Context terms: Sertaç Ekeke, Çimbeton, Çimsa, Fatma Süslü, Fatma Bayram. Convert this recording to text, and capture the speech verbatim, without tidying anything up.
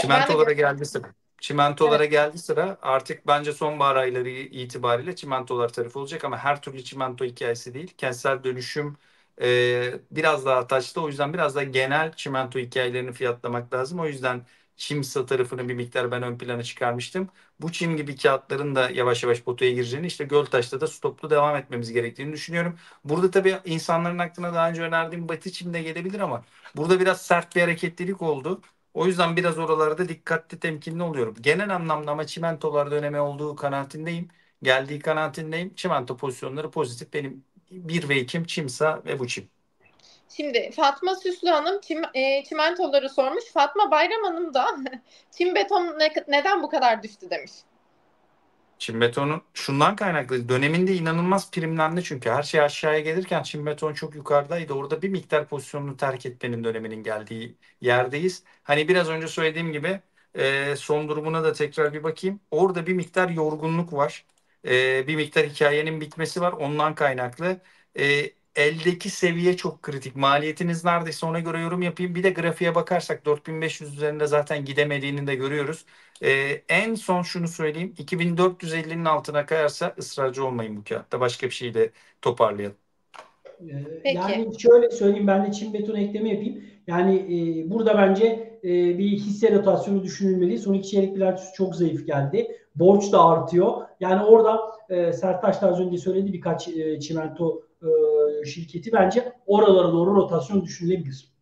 Çimentolara geldi sıra. Çimentolara evet. geldi sıra. Artık bence sonbahar ayları itibariyle çimentolar tarafı olacak ama her türlü çimento hikayesi değil. Kentsel dönüşüm e, biraz daha taşlı. O yüzden biraz daha genel çimento hikayelerini fiyatlamak lazım. O yüzden Çimsa tarafını bir miktar ben ön plana çıkarmıştım. Bu çim gibi kağıtların da yavaş yavaş botoya gireceğini, işte Göltaş'ta da stoplu devam etmemiz gerektiğini düşünüyorum. Burada tabii insanların aklına daha önce önerdiğim batı çim de gelebilir ama burada biraz sert bir hareketlilik oldu. O yüzden biraz oralarda dikkatli, temkinli oluyorum. Genel anlamda ama çimentolarda önemi olduğu kanaatindeyim. Geldiği kanaatindeyim. Çimento pozisyonları pozitif. Benim bir ve ikim Çimsa ve bu çim. Şimdi Fatma Süslü Hanım çim, e, çimentoları sormuş. Fatma Bayram Hanım da çimbeton ne, neden bu kadar düştü demiş. Çimbetonun şundan kaynaklı. Döneminde inanılmaz primlendi çünkü. Her şey aşağıya gelirken çimbeton çok yukarıdaydı. Orada bir miktar pozisyonunu terk etmenin döneminin geldiği yerdeyiz. Hani biraz önce söylediğim gibi e, son durumuna da tekrar bir bakayım. Orada bir miktar yorgunluk var. E, bir miktar hikayenin bitmesi var. Ondan kaynaklı. E, Eldeki seviye çok kritik. Maliyetiniz neredeyse ona göre yorum yapayım. Bir de grafiğe bakarsak dört bin beş yüz üzerinde zaten gidemediğini de görüyoruz. Ee, en son şunu söyleyeyim. iki bin dört yüz ellinin altına kayarsa ısrarcı olmayın bu kağıtta. Başka bir şey de toparlayalım. Peki. Yani şöyle söyleyeyim, ben de çimbeton ekleme yapayım. Yani e, burada bence e, bir hisse rotasyonu düşünülmeli. Son iki çeyrek bilançosu çok zayıf geldi. Borç da artıyor. Yani orada e, Sertaç da az önce söyledi birkaç e, çimento şirketi, bence oralara doğru rotasyon düşünülebilir.